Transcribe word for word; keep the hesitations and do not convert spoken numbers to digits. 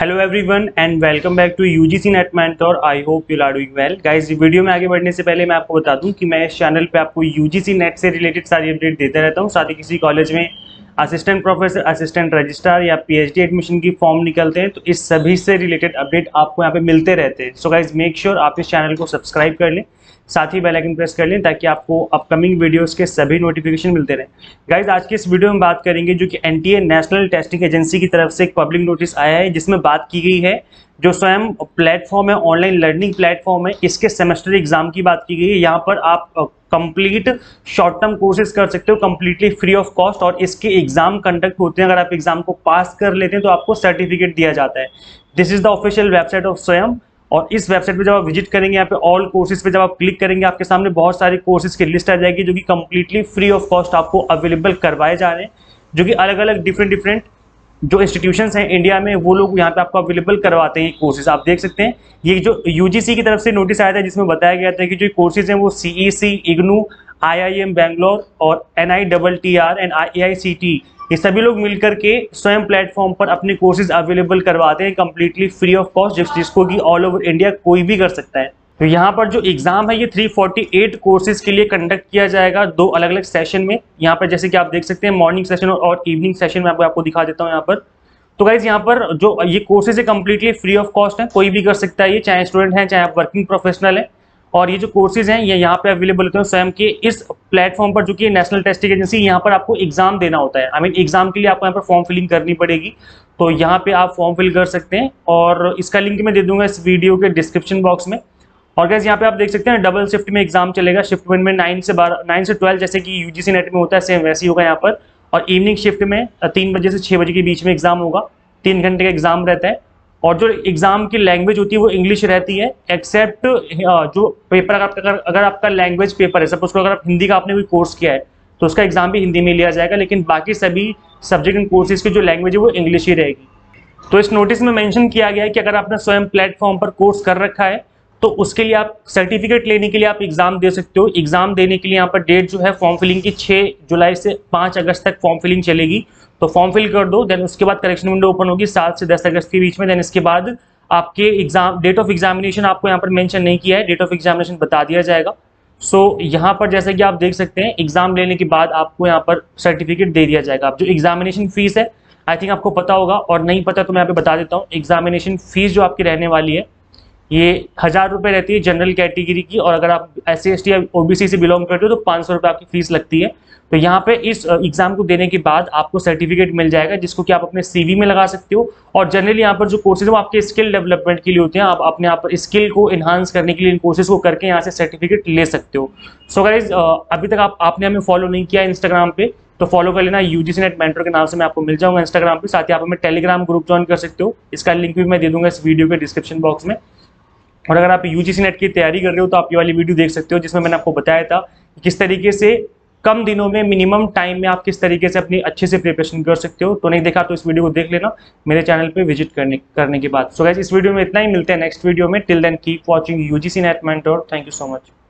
Hello everyone and welcome back to UGC NET mentor. I hope you are doing well guys. Video में आगे बढ़ने से पहले मैं आपको बता दूं कि मैं इस चैनल पे आपको यूजीसी नेट से रिलेटेड सारी अपडेट देता रहता हूं। साथ ही किसी कॉलेज में असिस्टेंट प्रोफेसर, असिस्टेंट रजिस्ट्रार या पीएचडी एडमिशन की फॉर्म निकलते हैं तो इस सभी से रिलेटेड अपडेट आपको यहाँ पे मिलते रहते हैं। सो गाइज मेक श्योर आप इस चैनल को सब्सक्राइब कर लें, साथ ही बेल आइकन प्रेस कर लें ताकि आपको अपकमिंग वीडियोस के सभी नोटिफिकेशन मिलते रहें। गाइज आज के इस वीडियो में बात करेंगे जो कि एनटीए नेशनल टेस्टिंग एजेंसी की तरफ से एक पब्लिक नोटिस आया है जिसमें बात की गई है जो स्वयं प्लेटफॉर्म है, ऑनलाइन लर्निंग प्लेटफॉर्म है, इसके सेमेस्टर एग्जाम की बात की गई है। यहाँ पर आप कंप्लीट शॉर्ट टर्म कोर्सेज कर सकते हो कंप्लीटली फ्री ऑफ कॉस्ट और इसके एग्जाम कंडक्ट होते हैं। अगर आप एग्जाम को पास कर लेते हैं तो आपको सर्टिफिकेट दिया जाता है। This is the official website of Swayam और इस वेबसाइट पे जब आप विजिट करेंगे, यहाँ पे ऑल कोर्सेज पे जब आप क्लिक करेंगे आपके सामने बहुत सारे कोर्सेज की लिस्ट आ जाएगी जो कि कंप्लीटली फ्री ऑफ कॉस्ट आपको अवेलेबल करवाए जा रहे हैं, जो कि अलग अलग डिफरेंट डिफरेंट जो इंस्टीट्यूशंस हैं इंडिया में वो लोग यहाँ पे आपको अवेलेबल करवाते हैं कोर्सेज। आप देख सकते हैं ये जो यूजीसी की तरफ से नोटिस आया था जिसमें बताया गया था कि जो कोर्सेज हैं वो सीईसी, इग्नू, आईआईएम बैंगलोर और एनआईटीआर एंड आईआईसीटी ये सभी लोग मिलकर के स्वयं प्लेटफॉर्म पर अपने कोर्सेज अवेलेबल करवाते हैं कंप्लीटली फ्री ऑफ कॉस्ट, जिसको कि ऑल ओवर इंडिया कोई भी कर सकता है। तो यहाँ पर जो एग्जाम है ये तीन सौ अड़तालीस कोर्सेज के लिए कंडक्ट किया जाएगा दो अलग अलग सेशन में। यहाँ पर जैसे कि आप देख सकते हैं मॉर्निंग सेशन और इवनिंग सेशन में आपको आपको दिखा देता हूँ यहाँ पर। तो गाइज यहाँ पर जो ये कोर्सेज है कंप्लीटली फ्री ऑफ कॉस्ट है, कोई भी कर सकता है, ये चाहे स्टूडेंट हैं चाहे आप वर्किंग प्रोफेशनल हैं। और ये जो कोर्सेज हैं ये यहाँ पे अवेलेबल होते हैं स्वयं के इस प्लेटफॉर्म पर जो कि नेशनल टेस्टिंग एजेंसी। यहाँ पर आपको एग्जाम देना होता है, आई मीन एग्जाम के लिए आपको यहाँ पर फॉर्म फिलिंग करनी पड़ेगी। तो यहाँ पे आप फॉर्म फिल कर सकते हैं और इसका लिंक मैं दे दूंगा इस वीडियो के डिस्क्रिप्शन बॉक्स में। और गाइस यहाँ पे आप देख सकते हैं डबल शिफ्ट में एग्जाम चलेगा। शिफ्ट वन में नाइन से बारह नाइन से ट्वेल्व जैसे कि यूजीसी नेट में होता है सेम वैसे ही होगा यहाँ पर। और इवनिंग शिफ्ट में तीन बजे से छः बजे के बीच में एग्जाम होगा, तीन घंटे का एग्जाम रहता है। और जो एग्जाम की लैंग्वेज होती है वो इंग्लिश रहती है एक्सेप्ट जो पेपर आपका अगर आपका लैंग्वेज पेपर है, सपोज को अगर आप हिंदी का आपने कोई कोर्स किया है तो उसका एग्जाम भी हिंदी में लिया जाएगा, लेकिन बाकी सभी सब्जेक्ट एंड कोर्सेज की जो लैंग्वेज है वो इंग्लिश ही रहेगी। तो इस नोटिस में मैंशन किया गया है कि अगर आपने स्वयं प्लेटफॉर्म पर कोर्स कर रखा है तो उसके लिए आप सर्टिफिकेट लेने के लिए आप एग्जाम दे सकते हो। एग्जाम देने के लिए यहाँ पर डेट जो है फॉर्म फिलिंग की छह जुलाई से पाँच अगस्त तक फॉर्म फिलिंग चलेगी। तो फॉर्म फिल कर दो, देन उसके बाद करेक्शन विंडो ओपन होगी सात से दस अगस्त के बीच में। देन इसके बाद आपके एग्जाम डेट ऑफ एग्जामिनेशन आपको यहाँ पर मेंशन नहीं किया है, डेट ऑफ एग्जामिनेशन बता दिया जाएगा। सो so, यहाँ पर जैसे कि आप देख सकते हैं एग्जाम लेने के बाद आपको यहाँ पर सर्टिफिकेट दे दिया जाएगा। आप जो एग्जामिनेशन फीस है आई थिंक आपको पता होगा, और नहीं पता तो मैं यहाँ पे बता देता हूँ। एग्जामिनेशन फीस जो आपकी रहने वाली है ये हज़ार रुपये रहती है जनरल कैटेगरी की, और अगर आप एस सी एस टी या ओबीसी से बिलोंग करते हो तो पाँच सौ रुपये आपकी फीस लगती है। तो यहाँ पे इस एग्ज़ाम को देने के बाद आपको सर्टिफिकेट मिल जाएगा जिसको कि आप अपने सीवी में लगा सकते हो। और जनरली यहाँ पर जो कोर्सेज वो आपके स्किल डेवलपमेंट के लिए होते हैं, आप अपने आप स्किल को इन्हांस करने के लिए इन कोर्सेज को करके यहाँ से सर्टिफिकेट ले सकते हो। सो गाइज अभी तक आप आपने हमें फॉलो नहीं किया इंस्टाग्राम पे तो फॉलो कर लेना, यूजीसी नेट मेंटर के नाम से मैं आपको मिल जाऊँगा इंस्टाग्राम पर। साथ ही आप हमें टेलीग्राम ग्रुप ज्वाइन कर सकते हो, इसका लिंक भी मैं दे दूँगा इस वीडियो के डिस्क्रिप्शन बॉक्स में। और अगर आप यूजीसी नेट की तैयारी कर रहे हो तो आप ये वाली वीडियो देख सकते हो जिसमें मैंने आपको बताया था कि किस तरीके से कम दिनों में मिनिमम टाइम में आप किस तरीके से अपनी अच्छे से प्रिपरेशन कर सकते हो। तो नहीं देखा तो इस वीडियो को देख लेना मेरे चैनल पे विजिट करने करने के बाद। सो गाइस इस वीडियो में इतना ही, मिलते हैं नेक्स्ट वीडियो में। Till then keep watching UGC NET mentor. Thank you so much.